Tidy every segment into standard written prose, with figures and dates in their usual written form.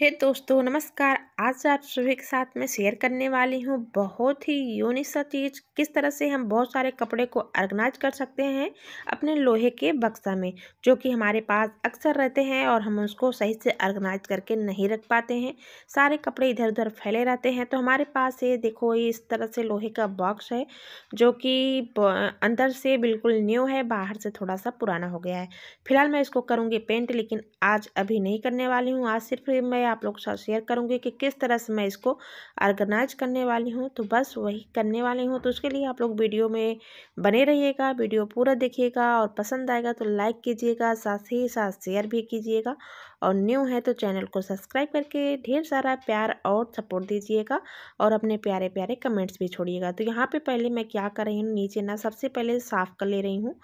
हे दोस्तों नमस्कार। आज आप सभी के साथ मैं शेयर करने वाली हूँ बहुत ही यूनिक सा चीज़, किस तरह से हम बहुत सारे कपड़े को ऑर्गेनाइज कर सकते हैं अपने लोहे के बक्सा में, जो कि हमारे पास अक्सर रहते हैं और हम उसको सही से ऑर्गेनाइज करके नहीं रख पाते हैं। सारे कपड़े इधर उधर फैले रहते हैं। तो हमारे पास ये देखो, ये इस तरह से लोहे का बॉक्स है जो कि अंदर से बिल्कुल न्यू है, बाहर से थोड़ा सा पुराना हो गया है। फिलहाल मैं इसको करूँगी पेंट, लेकिन आज अभी नहीं करने वाली हूँ। आज सिर्फ मैं आप लोग के साथ शेयर करूंगी कि किस तरह से मैं इसको ऑर्गेनाइज करने वाली हूं। तो बस वही करने वाली हूं। तो उसके लिए आप लोग वीडियो में बने रहिएगा, वीडियो पूरा देखिएगा और पसंद आएगा तो लाइक कीजिएगा, साथ ही साथ शेयर भी कीजिएगा और न्यू है तो चैनल को सब्सक्राइब करके ढेर सारा प्यार और सपोर्ट दीजिएगा और अपने प्यारे प्यारे कमेंट्स भी छोड़िएगा। तो यहाँ पे पहले मैं क्या कर रही हूँ, नीचे ना सबसे पहले साफ़ कर ले रही हूँ,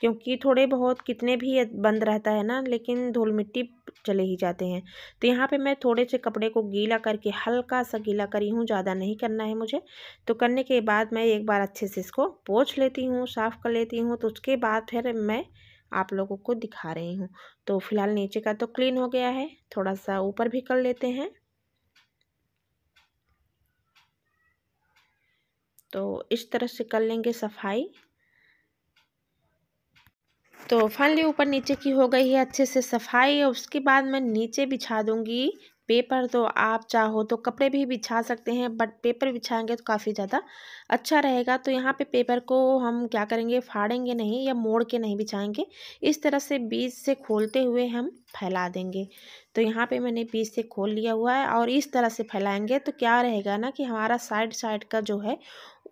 क्योंकि थोड़े बहुत कितने भी बंद रहता है ना, लेकिन धूल मिट्टी चले ही जाते हैं। तो यहाँ पे मैं थोड़े से कपड़े को गीला करके हल्का सा गीला करी हूँ, ज़्यादा नहीं करना है मुझे। तो करने के बाद मैं एक बार अच्छे से इसको पोंछ लेती हूँ, साफ़ कर लेती हूँ। तो उसके बाद फिर मैं आप लोगों को दिखा रही हूँ। तो फिलहाल नीचे का तो क्लीन हो गया है, थोड़ा सा ऊपर भी कर लेते हैं। तो इस तरह से कर लेंगे सफाई। तो फाइनली ऊपर नीचे की हो गई है अच्छे से सफाई। उसके बाद मैं नीचे बिछा दूंगी पेपर। तो आप चाहो तो कपड़े भी बिछा सकते हैं, बट पेपर बिछाएंगे तो काफ़ी ज़्यादा अच्छा रहेगा। तो यहाँ पे पेपर को हम क्या करेंगे, फाड़ेंगे नहीं या मोड़ के नहीं बिछाएंगे, इस तरह से बीच से खोलते हुए हम फैला देंगे। तो यहाँ पे मैंने बीच से खोल लिया हुआ है और इस तरह से फैलाएंगे तो क्या रहेगा ना कि हमारा साइड साइड का जो है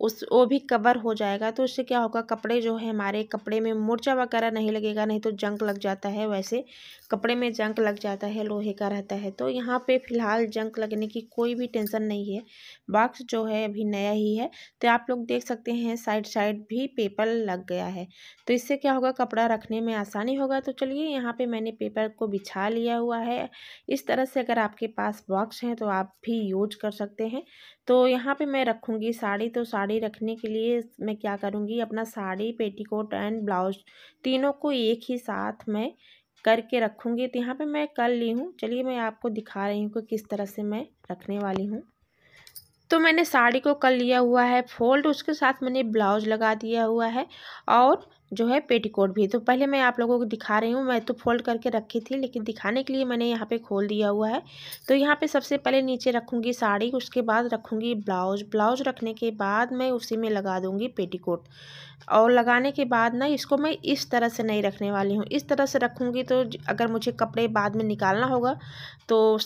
उस वो भी कवर हो जाएगा। तो उससे क्या होगा, कपड़े जो है हमारे कपड़े में मुरझा वगैरह नहीं लगेगा, नहीं तो जंग लग जाता है। वैसे कपड़े में जंग लग जाता है, लोहे का रहता है। तो यहाँ पे फ़िलहाल जंग लगने की कोई भी टेंशन नहीं है, बॉक्स जो है अभी नया ही है। तो आप लोग देख सकते हैं साइड साइड भी पेपर लग गया है। तो इससे क्या होगा, कपड़ा रखने में आसानी होगा। तो चलिए यहाँ पर मैंने पेपर को बिछा लिया हुआ है। इस तरह से अगर आपके पास बॉक्स हैं तो आप भी यूज कर सकते हैं। तो यहाँ पे मैं रखूँगी साड़ी। तो साड़ी रखने के लिए मैं क्या करूँगी, अपना साड़ी, पेटीकोट एंड ब्लाउज तीनों को एक ही साथ मैं करके रखूँगी। तो यहाँ पे मैं कर ली हूँ। चलिए मैं आपको दिखा रही हूँ कि किस तरह से मैं रखने वाली हूँ। तो मैंने साड़ी को कर लिया हुआ है फोल्ड, उसके साथ मैंने ब्लाउज लगा दिया हुआ है और जो है पेटीकोट भी। तो पहले मैं आप लोगों को दिखा रही हूँ, मैं तो फोल्ड करके रखी थी लेकिन दिखाने के लिए मैंने यहाँ पे खोल दिया हुआ है। तो यहाँ पे सबसे पहले नीचे रखूँगी साड़ी, उसके बाद रखूँगी ब्लाउज। ब्लाउज रखने के बाद मैं उसी में लगा दूँगी पेटीकोट। और लगाने के बाद ना इसको मैं इस तरह से नहीं रखने वाली हूँ, इस तरह से रखूँगी। तो अगर मुझे कपड़े बाद में निकालना होगा तो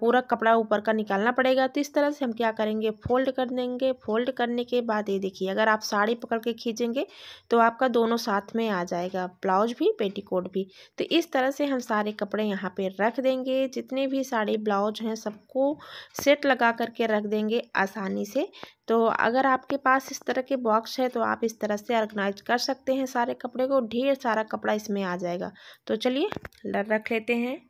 पूरा कपड़ा ऊपर का निकालना पड़ेगा। तो इस तरह से हम क्या करेंगे, फोल्ड कर देंगे। फोल्ड करने के बाद ये देखिए, अगर आप साड़ी पकड़ के खींचेंगे तो आपका दोनों साथ में आ जाएगा, ब्लाउज भी पेटीकोट भी। तो इस तरह से हम सारे कपड़े यहाँ पे रख देंगे, जितने भी साड़ी ब्लाउज हैं सबको सेट लगा करके रख देंगे आसानी से। तो अगर आपके पास इस तरह के बॉक्स है तो आप इस तरह से ऑर्गेनाइज कर सकते हैं सारे कपड़े को, ढेर सारा कपड़ा इसमें आ जाएगा। तो चलिए रख लेते हैं।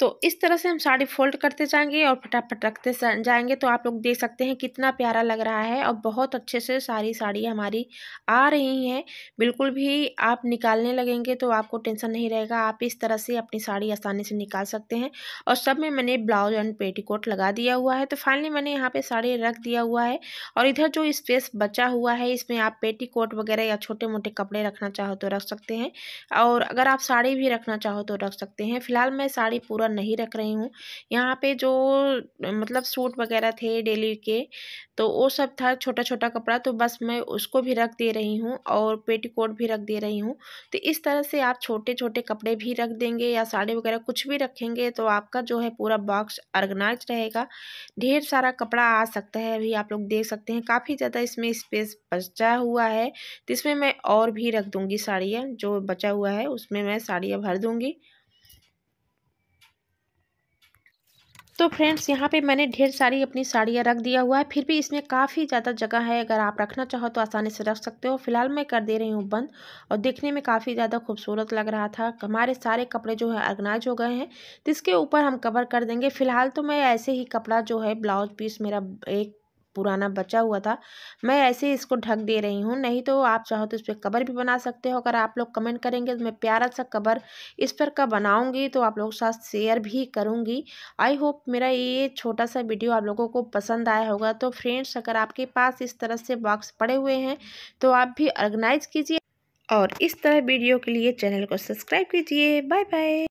तो इस तरह से हम साड़ी फोल्ड करते जाएंगे और फटाफट रखते जाएंगे। तो आप लोग देख सकते हैं कितना प्यारा लग रहा है और बहुत अच्छे से सारी साड़ी हमारी आ रही हैं। बिल्कुल भी आप निकालने लगेंगे तो आपको टेंशन नहीं रहेगा, आप इस तरह से अपनी साड़ी आसानी से निकाल सकते हैं। और सब में मैंने ब्लाउज एंड पेटीकोट लगा दिया हुआ है। तो फाइनली मैंने यहाँ पर साड़ी रख दिया हुआ है और इधर जो स्पेस बचा हुआ है इसमें आप पेटीकोट वगैरह या छोटे मोटे कपड़े रखना चाहो तो रख सकते हैं, और अगर आप साड़ी भी रखना चाहो तो रख सकते हैं। फिलहाल मैं साड़ी पूरा नहीं रख रही हूँ। यहाँ पे जो मतलब सूट वगैरह थे डेली के तो वो सब था छोटा छोटा कपड़ा, तो बस मैं उसको भी रख दे रही हूँ और पेटीकोट भी रख दे रही हूँ। तो इस तरह से आप छोटे छोटे कपड़े भी रख देंगे या साड़ी वगैरह कुछ भी रखेंगे तो आपका जो है पूरा बॉक्स ऑर्गेनाइज रहेगा, ढेर सारा कपड़ा आ सकता है। अभी आप लोग देख सकते हैं काफ़ी ज़्यादा इसमें स्पेस बचा हुआ है। तो इसमें मैं और भी रख दूँगी साड़ियाँ, जो बचा हुआ है उसमें मैं साड़ियाँ भर दूँगी। तो फ्रेंड्स यहाँ पे मैंने ढेर सारी अपनी साड़ियाँ रख दिया हुआ है, फिर भी इसमें काफ़ी ज़्यादा जगह है, अगर आप रखना चाहो तो आसानी से रख सकते हो। फिलहाल मैं कर दे रही हूँ बंद और देखने में काफ़ी ज़्यादा खूबसूरत लग रहा था। हमारे सारे कपड़े जो है ऑर्गेनाइज हो गए हैं, तो इसके ऊपर हम कवर कर देंगे। फिलहाल तो मैं ऐसे ही कपड़ा जो है ब्लाउज पीस मेरा एक पुराना बचा हुआ था, मैं ऐसे इसको ढक दे रही हूँ। नहीं तो आप चाहो तो इस पर कवर भी बना सकते हो। अगर आप लोग कमेंट करेंगे तो मैं प्यारा सा कवर इस पर का बनाऊँगी तो आप लोगों के साथ शेयर भी करूँगी। आई होप मेरा ये छोटा सा वीडियो आप लोगों को पसंद आया होगा। तो फ्रेंड्स, अगर आपके पास इस तरह से बॉक्स पड़े हुए हैं तो आप भी ऑर्गेनाइज कीजिए और इस तरह वीडियो के लिए चैनल को सब्सक्राइब कीजिए। Bye bye.